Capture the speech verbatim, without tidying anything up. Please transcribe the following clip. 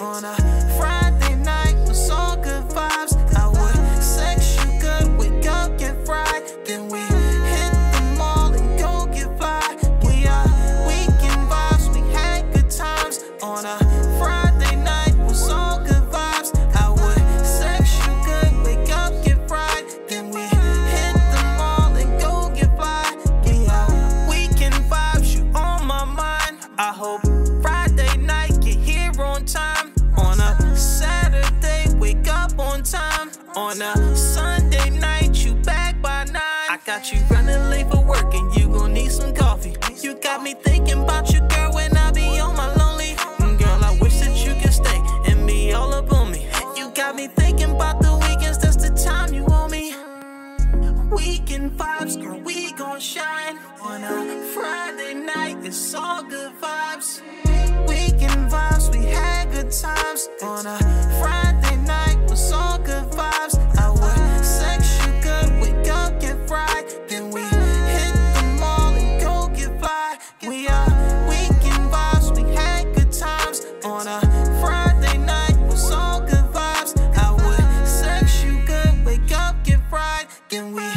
on a Friday night with all good vibes. I would sex you good, wake up, get fried, then we hit the mall and go get fly. We are weekend vibes, we had good times on a Friday night with all good vibes. I would sex you good, wake up, get fried, then we hit the mall and go get fly. We are weekend vibes, you on my mind. I hope Friday night get here on time. On a Saturday, wake up on time. On a Sunday night, you back by nine. I got you running late for work and you gon' need some coffee. You got me thinking about you, girl, when I be on my lonely. Girl, I wish that you could stay and be all up on me. You got me thinking about the weekends, that's the time you owe me. Weekend vibes, girl, we gon' shine. On a Friday night, it's all good vibes. Weekend vibes, we had good times on a Friday night with all good vibes. I would sex you good, wake up, get fried, then we hit the mall and go get fly. We are weekend vibes, we had good times on a Friday night with all good vibes. I would sex you good, wake up, get fried, then we